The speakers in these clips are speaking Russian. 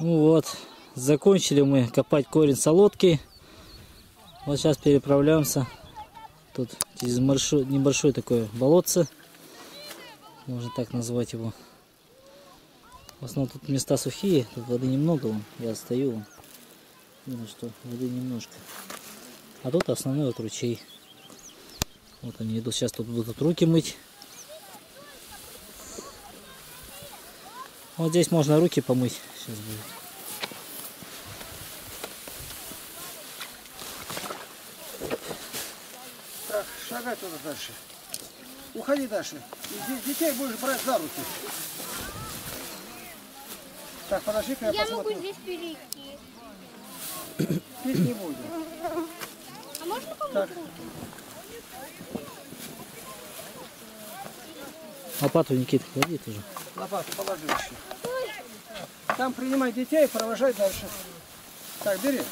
Ну вот, закончили мы копать корень солодки. Вот сейчас переправляемся. Тут через небольшое такое болотце. Можно так назвать его. В основном тут места сухие, тут воды немного, вон, я стою, видно, что воды немножко. А тут основной вот ручей. Вот они идут, сейчас тут будут руки мыть. Вот здесь можно руки помыть, сейчас будет. Шагай туда дальше. Уходи дальше. Детей будешь брать за руки. Так, подожди-ка, я посмотрю. Я могу здесь перейти. Пить не буду. А можно помочь? Лопату, Никита, клади тоже. Лопату положи еще. Там принимай детей и провожай дальше. Так, бери.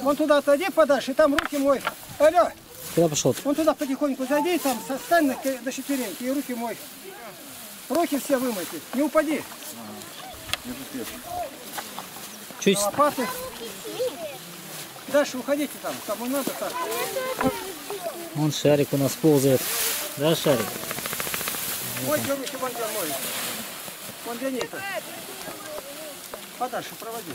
Вон туда отойди подальше, и там руки мой. Алло! Куда пошел? Вон туда потихоньку зайди, там встань на четвереньки и руки мой. Руки все вымойте, не упади. Чуть. Лопаты. Дальше уходите там, кому надо так. Вон шарик у нас ползает. Да, шарик? Ой, руки вон где мой. Вон где нет. Подальше проводи.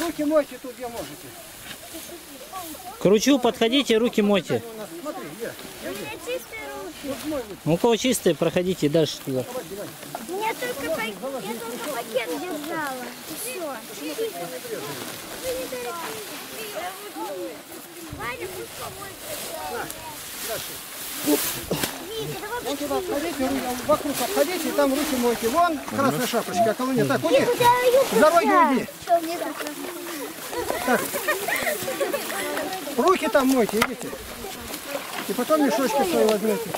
Руки мойте тут, где можете. К ручью подходите, руки мойте. Смотри, я. У меня чистые руки. Ну, у кого чистые, проходите дальше туда. Я только пакет держала. Все. Ваня, пусть помойте. Вон туда обходите, вокруг обходите, и там руки мойте. Вон красная шапочка, а колония. Так, уйди. С дороги уйди. Так. Руки там мойте, идите. И потом мешочки свои возьмете.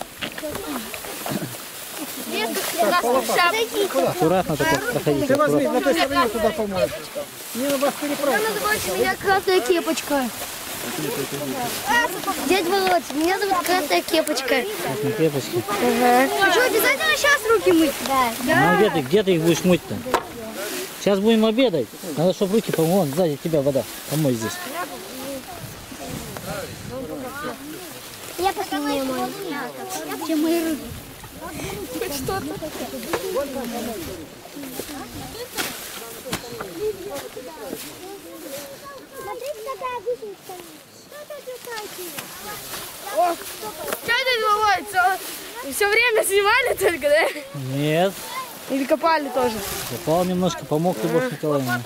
Так, по лопатам. Аккуратно так проходите. Ты возьми, на той стороне туда помоешь. Не, на вас переправить. Она называет меня красная кепочка. Дядь Володь, меня зовут красная кепочка. Красная кепочка? Ага. А что, обязательно сейчас руки мыть? Да. Ну, где ты их будешь мыть-то? Сейчас будем обедать. Надо, чтобы руки помыть. Вон, сзади тебя вода. Помой здесь. Я посмотрю, чем мои руки. Хоть что-то. Смотрите, какая гусеница. Что это делается? Все время снимали только, да? Нет. Или копали тоже? Копал немножко, помог Любовь Николаевна.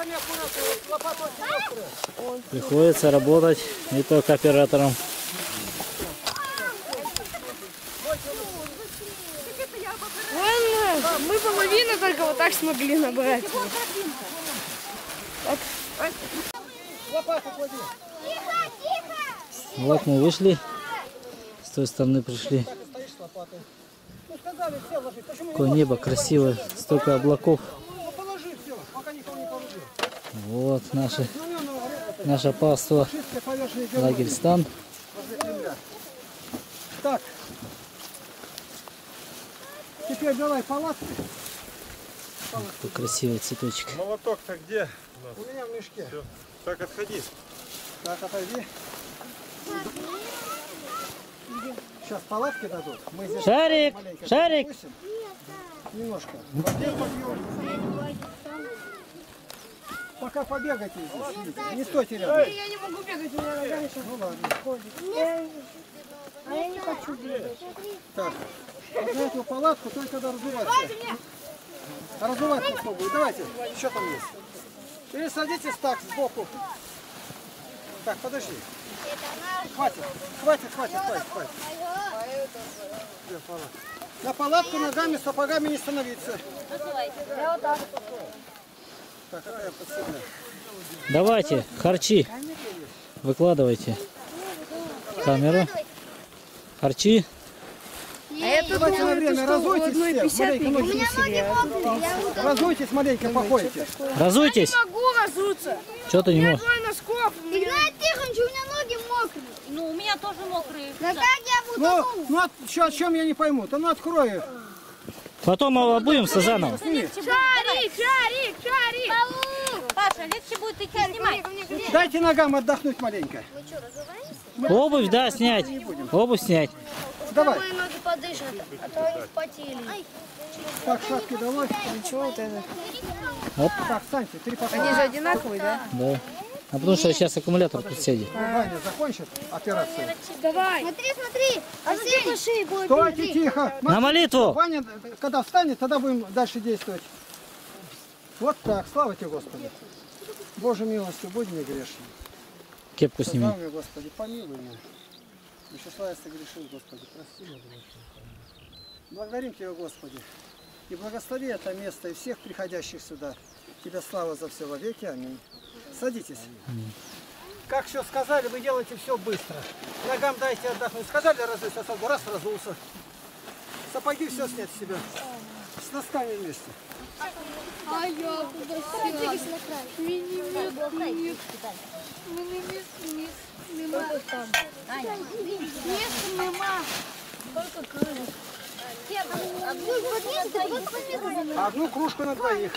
Приходится работать не только оператором. Вон, мы половину только вот так смогли набрать. Так. Вот мы вышли, с той стороны пришли. Такое небо красивое, столько облаков. Вот наше паство Лагерьстан. Так, теперь давай палатки. Какой красивый цветочек. Молоток-то где? У меня в мешке. Все. Так, отходи. Так, отойди. Сейчас палатки дадут. Мы здесь шарик! Шарик! Допустим. Немножко. Пока побегайте здесь. Не стойте рядом. Я не могу бегать, у меня нога еще. Ну ладно, ходит. А я не хочу бегать. Так, на эту палатку только надо разбираться. Разувать пускай будет. Давайте, что там есть? Или садитесь так, сбоку. Так, подожди. Хватит. На палатку ногами, сапогами не становиться. Так, а я подсоединяю. Давайте, харчи. Выкладывайте. Камеру. Харчи. Давайте на время, разуйтесь все, маленько, разуйтесь маленько, походите. Разуйтесь. Я не могу разуться. Что ты не можешь? Игнат Тихонович, у меня ноги мокрые. Ну, у меня тоже мокрые. Ну, что, о чем я не пойму? Да ну, открой их. Потом его обуемся заново. Шарик, шарик, шарик. Паша, легче будет идти снимать. Дайте ногам отдохнуть маленько. Мы что, разговариваемся? Обувь, да, снять. Обувь снять. Давай. Мои ноги подышат, а то они вспотели. Так, шапки давай. Ничего, вот это. Оп. Так, встаньте, три пошла. Они же одинаковые, да? Да. А потому что сейчас аккумулятор подсядет. Ваня закончит операцию. Давай. Смотри, смотри. Арсений. Стойте, тихо. На молитву. Ваня, когда встанет, тогда будем дальше действовать. Вот так. Слава тебе, Господи. Боже милостью, будь мне грешным. Кепку сними. Слава тебе, Господи, помилуй меня. Еще славя согрешил, Господи. Прости меня, Господи. Благодарим тебя, Господи. И благослови это место и всех приходящих сюда. Тебя слава за все во веки. Аминь. Садитесь. Как все сказали, вы делаете все быстро. Ногам дайте отдохнуть. Сказали разуйся, особо раз разулся. Сапоги все снять с себя. С носками вместе. А я куда села? Одну кружку на двоих.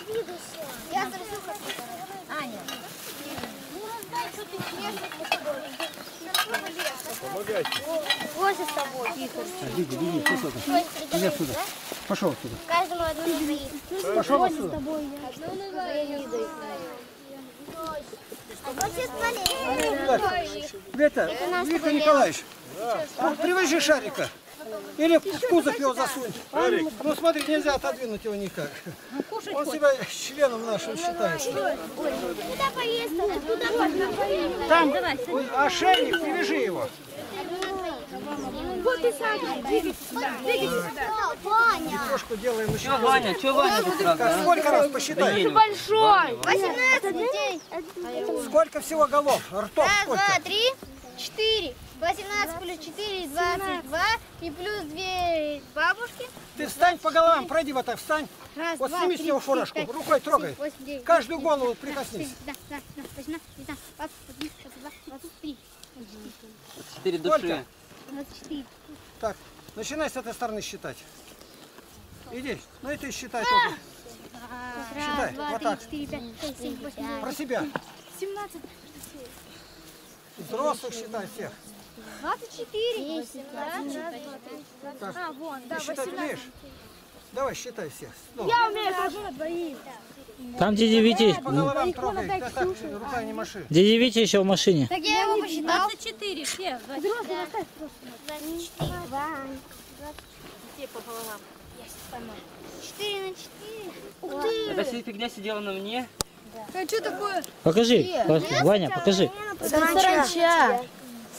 Аня. Помогайте. Боже с тобой, Виктор. Беги, иди отсюда. Пошел отсюда. Каждому одну на двоих. Пошел отсюда. Одну на двоих. Виктор Николаевич, привыжи шарика. Или в кузов его засунь. Ну смотри, нельзя отодвинуть его никак. Он себя членом нашим считает. Там ошейник, привяжи его. Вот и садись, двигайтесь сюда, двигайтесь сюда. Трошку делаем еще. Что, Ваня, что, Ваня? Сколько раз посчитай? Ты большой. 18 детей. Сколько всего голов? Ртов сколько? 1, 2, 3, 4. 18 плюс 4, 22, и плюс 2 бабушки. Ты встань по головам, пройди вот так, встань. Раз, вот сними с него фуражку, рукой трогай. Каждую голову прикоснись. 4 души. 24. Так, начинай с этой стороны считать. Иди, ну и ты считай тоже. Считай, вот так. Про себя. 17. Взрослых считай всех. 24. 10, 20. Так, а, вон, да, ты считать 18. Умеешь? Давай, считай всех. Ну. Я умею, хожу на двоих. Там дядя Витя. По головам трогай. Да, так, рука не маши. Дядя Витя еще в машине. Так я его посчитал. 24, все. Взрослые оставь просто. 24 по головам. 4 на 4. Это вся фигня сидела на мне. Да. А что такое? Покажи, Ваня, покажи. Саранча.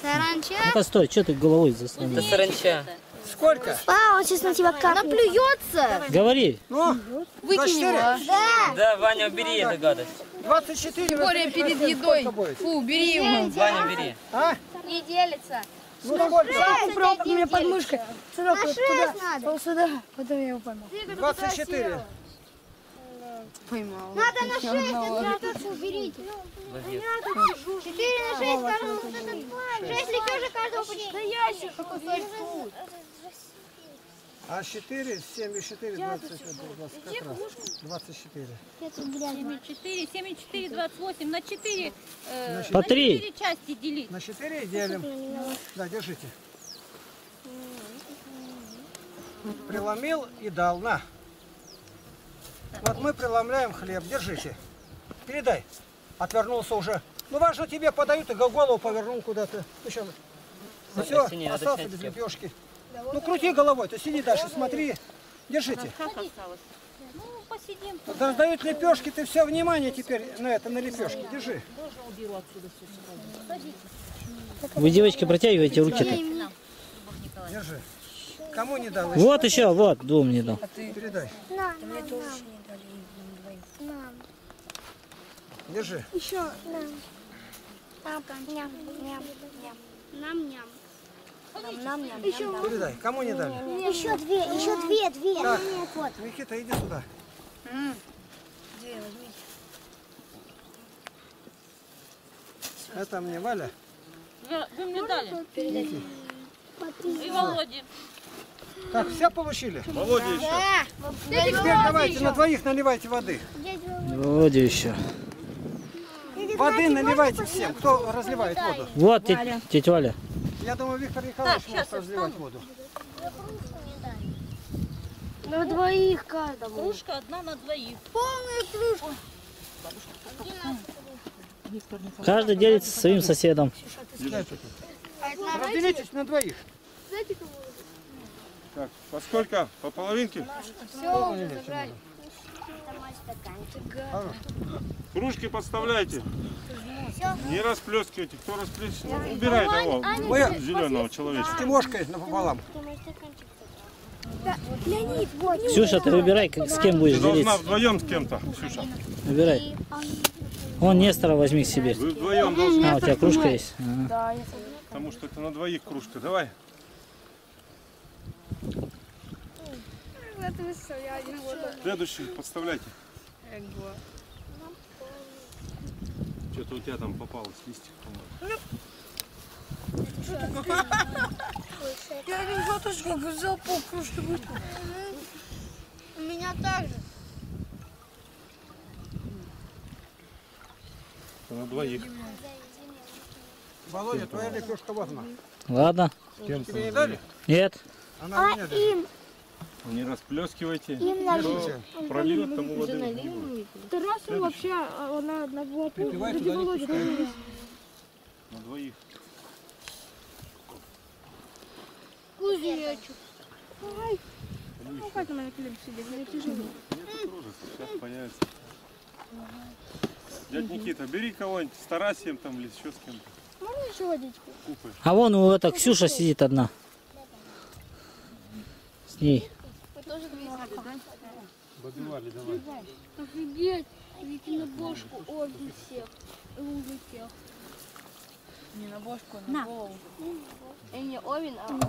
Саранча? Ну-ка стой, что ты головой заслонил? Это саранча. Сколько? А, он сейчас на тебя капает. Она плюется. Говори. Ну, выкинь его. Да. Да, Ваня, убери эту гадость. 24. Тем более перед едой. Фу, бери его. Ваня, бери. А? Не делится. Ну, давай, прям у меня подмышка. Сюда, туда, сюда. Потом я его поймал. 24. Поймал. Надо на 6, это раз уберите. 4 на 6, каждого вот этот план. 6 лепежек каждого почти. Да я еще какой тут. А 4, 7 и 4, 24. 7 и 4, 28. На 4 части делить. На 4 делим. Да, держите. Преломил и дал, на. Вот мы преломляем хлеб. Держите. Передай. Отвернулся уже. Ну важно, тебе подают, и голову повернул куда-то. Ну все, остался без лепешки. Ну крути головой, то сиди дальше, смотри. Держите. Ну посидим. Раздают лепешки, ты все внимание теперь на это, на лепешки. Держи. Вы, девочки, протягиваете руки-то. Держи. Кому не дал? Вот еще, вот, двум не дал. Передай. Нам. Держи. Еще нам. Нам. Передай. Кому не дали? Еще две. Так. Никита, иди сюда. Две возьмите. Это мне Валя. Вы мне дали. И Володе. Так, все получили? Володя еще. Да. Теперь давайте на двоих наливайте воды. Володя еще. Воды наливайте всем, кто разливает воду. Вот, тетя Валя. Я думаю, Виктор Николаевич может разливать воду. На двоих каждому. Кружка одна на двоих. Полная кружка. Каждый делится со своим соседом. Разделитесь на двоих. Так, по сколько? По половинке? Все, кружки подставляйте. Не расплескивайте. Кто расплескивает, убирай того зеленого человечка. Тимошкой напополам. Ксюша, ты выбирай, с кем будешь делиться. Ты должна вдвоем с кем-то, Ксюша. Выбирай. Вон Нестора возьми к себе. Вы вдвоем должны. А, у тебя кружка есть? Да. Потому что это на двоих кружка. Давай. Следующий подставляйте. Что-то у тебя там попалось листик, по-моему. Я один глоточек взял полкружки. У меня также. На двоих. Володя, твоя ли кружка важна? Ладно. Тебе не дали? Нет. Она мне дали. Не расплескивайте. Им пролил тому воды. Второй раз вообще она одна была полная. На двоих. Кузенечек. Давай. Ну как она на клем сидит? Она тяжелая. Сейчас появится. Дядь Никита, бери кого-нибудь, с Тарасием там или еще с кем-то. Можно еще водичку? А вон у эта Ксюша сидит одна. С ней. Вы тоже двигали, да? Подбивали, давай. Офигеть, ведь на бошку обе всех. Лужи всех. Не на бошку, на голову. И не овен, а овен. А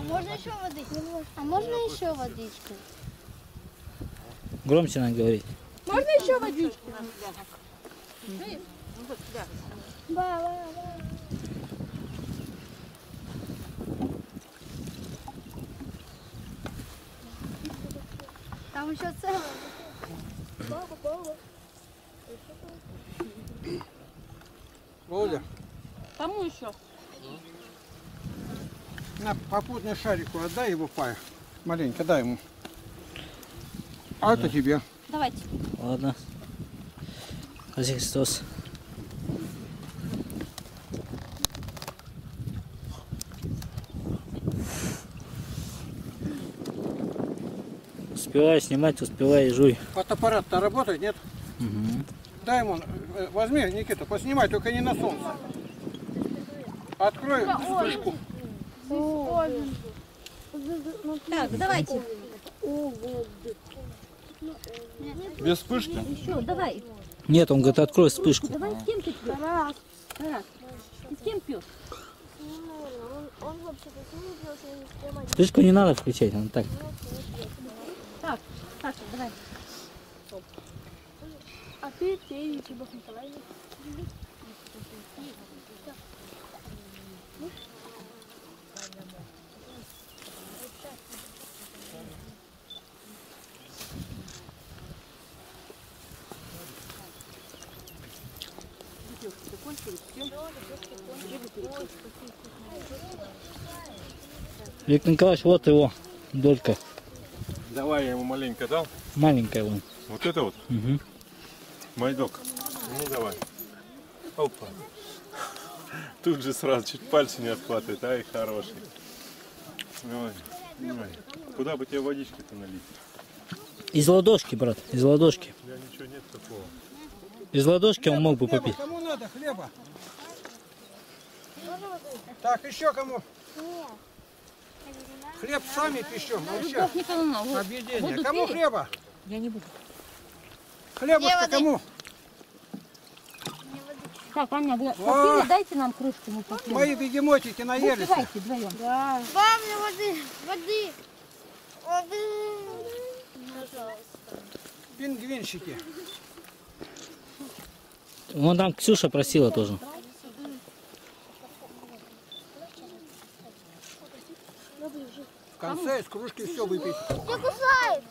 можно еще водичку? А можно еще водичку? Громче надо говорить. Можно еще водичку? Ба-ба-ба. Там еще целое. Ба-ба-ба. Володя. Кому еще? На попутный шарику отдай его пай. Маленько дай ему. А да. Это тебе. Давайте. Ладно. Спаси Христос. Успевай снимать, успевай и жуй. Фотоаппарат-то работает, нет? Угу. Дай ему, возьми, Никита, поснимай, только не на солнце. Открой вспышку. Так, давайте. Без вспышки? Еще, давай. Нет, он говорит, открой вспышку. Давай, с кем ты пьешь? Ты с кем пьешь? Вспышку не надо включать, он так. Так, Саша, давай. А ты пей, Любовь Николаевна. Виктор Николаевич, вот его долька. Давай я ему маленько дал. Маленькая вон. Вот это вот? Угу. Майдок. Ну давай. Опа. Тут же сразу чуть пальцы не отхватывает. Ай, хороший. Давай. Давай. Куда бы тебе водички-то налить? Из ладошки, брат. Из ладошки. У тебя ничего нет такого. Из ладошки хлеба, он мог бы хлеба, попить. Кому надо хлеба? Так, еще кому? Хлеб сами пищем. Объедение. Кому хлеба? Я не буду. Хлебушка кому? Так, Аня, попили, дайте нам кружку. Мы попили. Мои бегемотики наелись. Давайте вдвоем. Да. Вам воды, воды, воды. Пожалуйста. Пингвинщики. Вон там Ксюша просила тоже. В конце из кружки все выпить. Тебя кусает.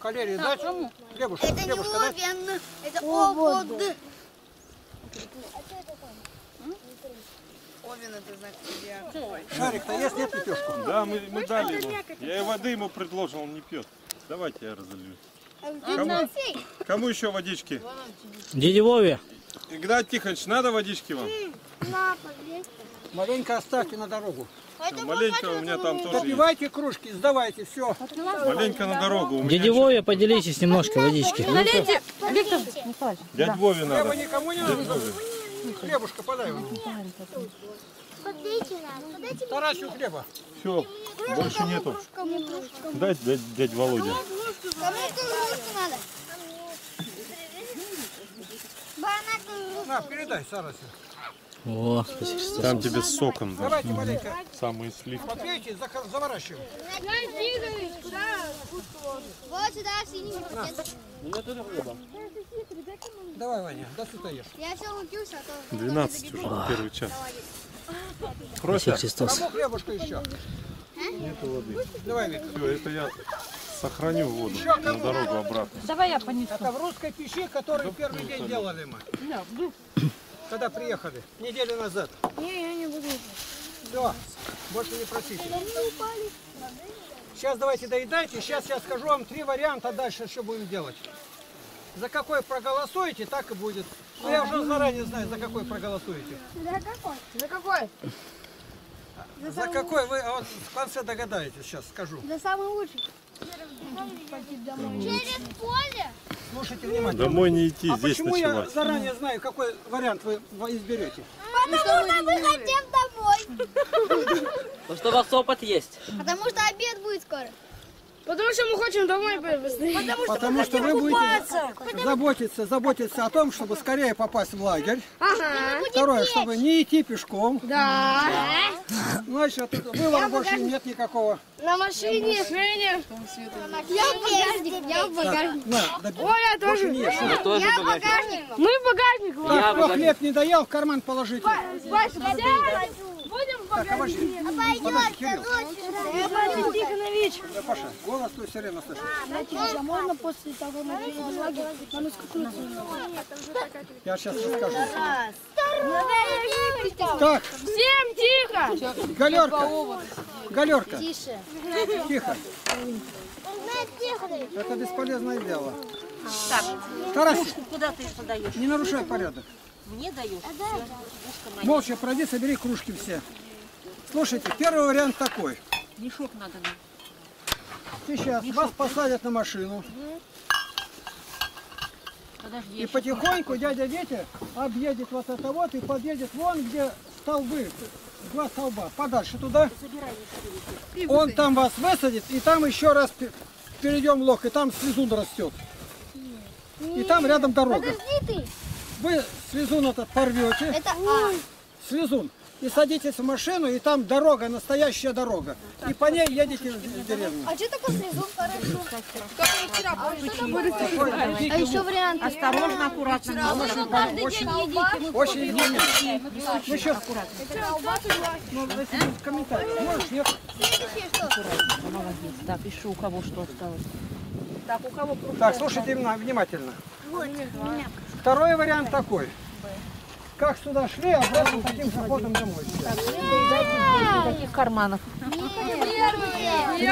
Калерий дать? Хлебушка, это не ловен, это овод. А что это там? Овен это знак. Шарик-то ест, нет, не пьешь? Да, мы дали ему. Я и воды ему предложил, он не пьет. Давайте я разолью. Кому еще водички? Дядя Вове. Игнат Тихонович, надо водички вам? Маленько оставьте на дорогу. Все, маленько у меня там тоже. Допивайте кружки, сдавайте, все. Маленько на дорогу. Дядя Вове, поделитесь немножко водички. Налейте, Виктор Николаевич. Дядя Вове надо. Хлеба никому не нужно. Хлебушка подай ему. Тарасю хлеба. Все, больше нету. Дай дядь Володя. На, передай, Сарасе. О, там тебе с соком. Давайте, маленько. Самые сливки. Попейте, заворачивай. Вот сюда, в синий пакет. Давай, Ваня, до сюда ешь. Я все лупился, а то... 12 уже, первый час. Прося, кому хлебушка еще? Нету воды. Давай, Виктор. Все, это я... Сохраню воду на дорогу обратно. Давай я понесу. Это в русской печи, которую первый день делали мы. Когда приехали, неделю назад. Не, я не буду. Все, больше не просите. Сейчас давайте доедайте. Сейчас я скажу вам 3 варианта, дальше что будем делать. За какой проголосуете, так и будет. Но я уже заранее знаю, за какой проголосуете. За какой? За какой? За какой вы вот в конце догадаетесь, сейчас скажу. За самый лучший. Через поле. Слушайте внимательно. Домой не идти, здесь почему ночевать? Я заранее знаю, какой вариант вы изберете? Потому что мы хотим домой. Потому что у вас опыт есть. Потому что обед будет скоро. Потому что мы хотим домой быстрее. Потому что вы будете заботиться о том, чтобы скорее попасть в лагерь. Ага. Второе, чтобы не идти пешком. Да. Значит, выбора больше нет никакого. На машине. Я в багажник. Оля тоже. Я в багажник. Мы в багажник. Кто хлеб не доел, в карман положите. Будем в багажнике. Пойдет, Тихонович. Паша, голос твой все время слышит. А можно после того, я сейчас расскажу. Так. Всем тихо. Галерка. Галерка. Тише. Тихо. Это бесполезное дело. Тарас, куда ты подаешь? Не нарушай порядок. Мне дают. Молча пройди, собери кружки все. Слушайте, первый вариант такой. Мешок надо. Сейчас мешок. Вас посадят на машину. Подожди, и потихоньку дядя Витя объедет вот это вот и подъедет вон, где столбы. 2 столба. Подальше туда. Он там вас высадит и там еще раз перейдем лох. И там слезун растет. И там рядом дорога. Подожди ты. Вы слезун этот порвете, это слезун, и садитесь в машину, и там дорога, настоящая дорога. Так, и по ней едете в деревню. А что такое слезун? Хорошо. А еще варианты. Осторожно, аккуратно. Очень внимательно. Ну еще аккуратно. В комментариях. Можешь, нет? Молодец. Так, еще у кого что осталось. Так, у кого кружка. Так, слушайте внимательно. Второй вариант такой. Как сюда шли, а потом таким же ходом домой. Никаких карманов. Третий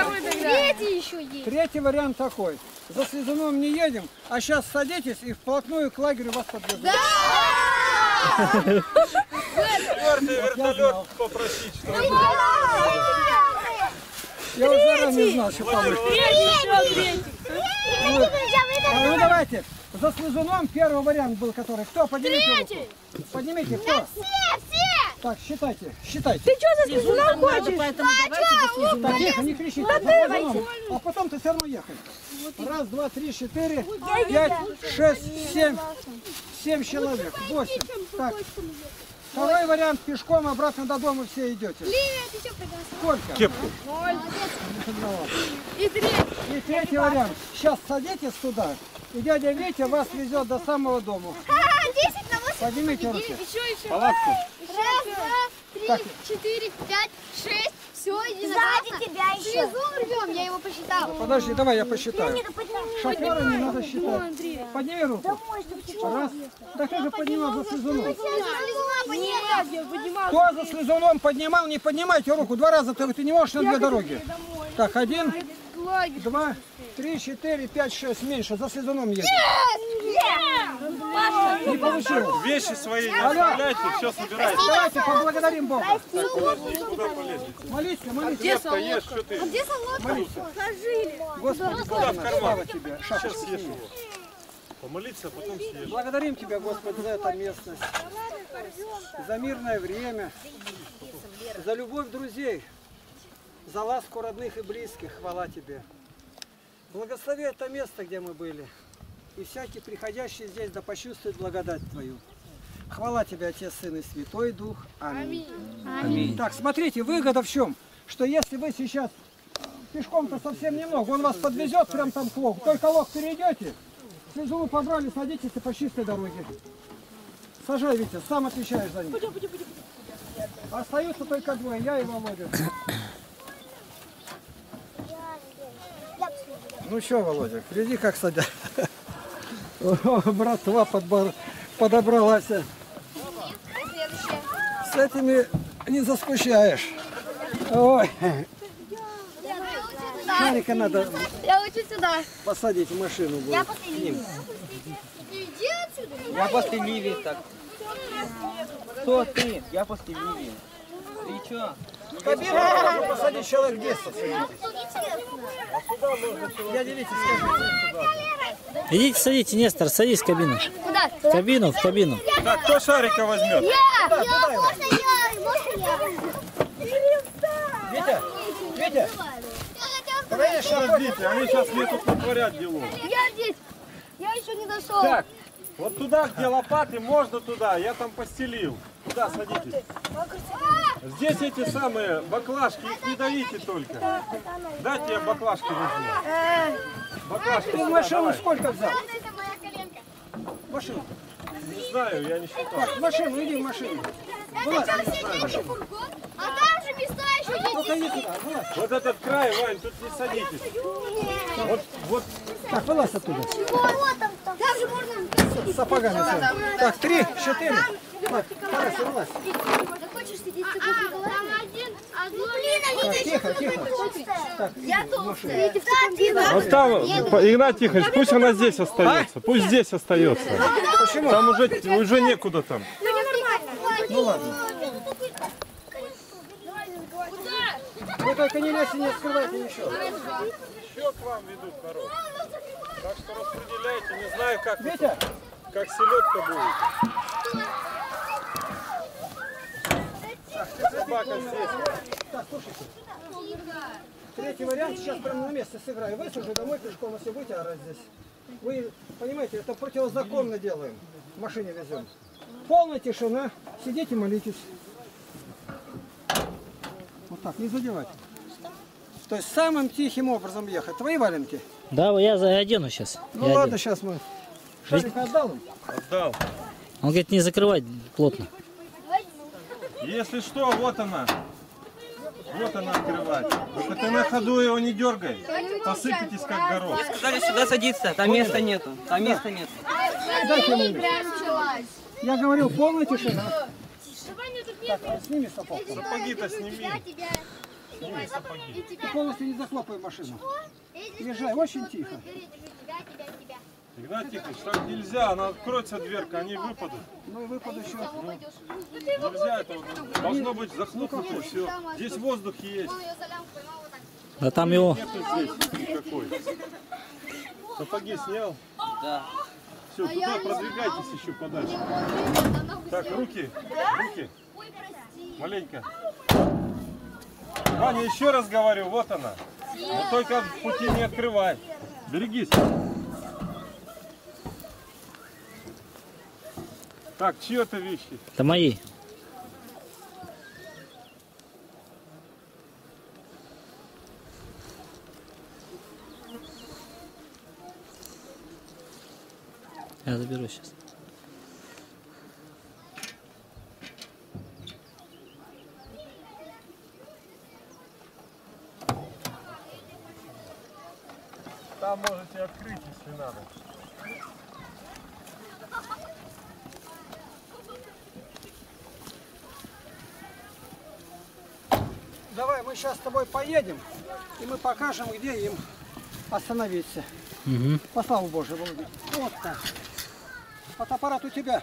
еще есть. Третий вариант такой. За слезуном не едем, а сейчас садитесь и вплотную к лагерю вас подвезут. Четвертый вертолет попросить, что ли? Я уже заранее знал, что поможет. Ну давайте. За слезуном первый вариант был, который. Кто? Поднимите руку. Поднимите, кто? Да все, все! Так, считайте, считайте. Ты что за слезуном хочешь? Так, тихо, не кричите. А потом ты все равно ехай. 1, 2, 3, 4, 5, 6, 7 человек. 8. Так. Второй вариант пешком обратно до дома все идете. Лилия, ты что проголосовала? Сколько? Кепку. И третий вариант. Сейчас садитесь туда, и дядя Витя вас везет до самого дома. 10 на 8. Поднимите руки. Еще, еще. Палатку. 1, 2, 3, 4, 5, 6. Сзади тебя еще. Рвем, я его посчитал. Подожди, давай я посчитаю. Шофера не надо считать. Подними руку. Раз. Да кто же поднимал за слезуном? Кто за слезуном поднимал, не поднимайте руку. Два раза ты не можешь на две дороги. Так, 1, 2, 3, 4, 5, 6. Меньше. За слезуном едет. Не получилось. Вещи свои не оставляйте, все собирайте. Давайте поблагодарим Бога. Молись, молись. Где солодка? Где солодка? Сложили. Господи, слава тебе. Сейчас съешь его. Помолиться, а потом съешь. Благодарим тебя, Господи, за это местность, за мирное время, за любовь друзей, за ласку родных и близких. Хвала тебе. Благослови это место, где мы были. И всякий, приходящий здесь, да почувствует благодать Твою. Хвала Тебе, Отец, Сын и Святой Дух. Аминь. Аминь. Аминь. Так, смотрите, выгода в чем? Что если вы сейчас пешком-то совсем немного, он вас подвезет прям там к логу. Только лог перейдете, слезу побрали, садитесь и по чистой дороге. Сажай, Витя, сам отвечаешь за них. Остаются только двое, я и Володя. Ну что, Володя, гляди, как садят. Братва подобралась. С этими не заскучаешь. Ой. Шарика надо посадить в машину. Будет. Я последний. Я после Ливии так. Кто ты? Я после Ливии. Ты чё? В кабину можно посадить человек 10. Я делитесь, скажите. Идите, садите, Нестор, садись в кабину. Куда? В кабину, в кабину. Так, кто шарика возьмет? Я! Куда? Я! Куда можно я? Витя! Витя! Конечно, разбите, они сейчас мне тут натворят дело. Я здесь! Я еще не дошел. Так, вот туда, где лопаты, можно туда, я там постелил. Туда садитесь. Здесь эти самые баклажки, их не давите только. Дайте я баклажки возьму. Баклажки. Ты машину давай. Сколько взял? Это моя коленка. Машину. Не знаю, я не считаю. Так, машину, иди в машину. Влад, а там же места еще есть. Вот этот край, Вань, тут не садитесь. Вот, вот. Так, вылазь оттуда. Вот там, там. Там же можно... Сапогами. Так, 3, 4. Так, Тарас, вылазь. Хочешь сидеть с тихо, тихо. Так, я толстая. Вот там, Игнат Тихонович, пусть она здесь остается. Пусть здесь остается. Почему? Там уже некуда там. Ну ладно. Вы только не лезьте, не скрывайте ничего. Все к вам ведут, народ. Так что распределяйте, не знаю, как, Витя? Как селедка будет. Собака здесь. Так, слушайте. Третий вариант, сейчас прямо на месте сыграю. Вы уже домой пешком, если будете орать здесь. Вы понимаете, это противозаконно делаем. В машине везем. Полная тишина. Сидите, молитесь. Вот так, не задевать. То есть самым тихим образом ехать. Твои валенки? Да, я одену сейчас. Ну я ладно, одену. Сейчас мы. Шарик отдал им? Отдал. Он говорит, не закрывать плотно. Если что, вот она открывает. Вот ты на ходу его не дергай, посыпайтесь как горох. Мне сказали сюда садиться, там места нету, там места нету. Я говорил, полная тишина. Так, сними сапог. Сапоги-то сними. Сними сапоги. Ты полностью не захлопай машину. Езжай, очень тихо. Игнат Тихонович, так нельзя, она откроется дверка, они выпадут. Ну и выпадут еще. Ну, нельзя этого. Должно быть захлопнуто и все. Здесь воздух есть. Да там его. Нету здесь никакой. Сапоги снял? Да. Все, туда продвигайтесь еще подальше. Так, руки. Руки. Маленько. Ваня, еще раз говорю, вот она. Но только в пути не открывай. Берегись. Так, чьи это вещи? Это мои. Я заберу сейчас. Там можете открыть, если надо. Давай, мы сейчас с тобой поедем, и мы покажем, где им остановиться. Угу. По славу Божию, Володя. Вот так. Фотоаппарат у тебя.